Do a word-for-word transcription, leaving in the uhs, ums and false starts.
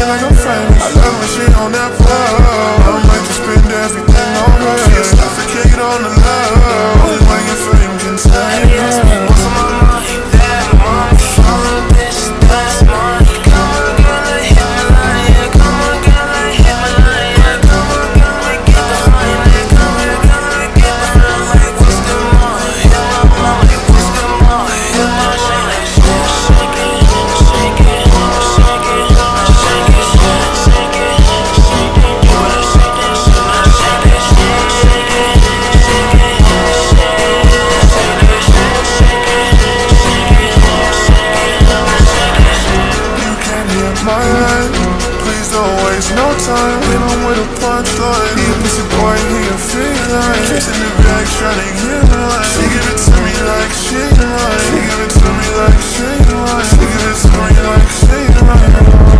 feel like I'm famous. I love when she on that floor. I might just spend everything on her. She'll suffocate on the love. Only way your fame can save her. What's on my mind? That money. All the bitches, that's money. Come on, girl, hit my line, yeah. Come on, girl, hit my line, yeah. Come on, girl, get the money, yeah. Come on, girl, get the money, like what's the money? Hit my line, like what's the money? Hit my line, like shake it, shake it, shake it. Please don't waste no time. Hit him with a punch line. He a pussy boy, he a feline. Chasing the bag, trying to get mine. She give it to me like she mine. She give it to me like she mine. She give it to me like she mine.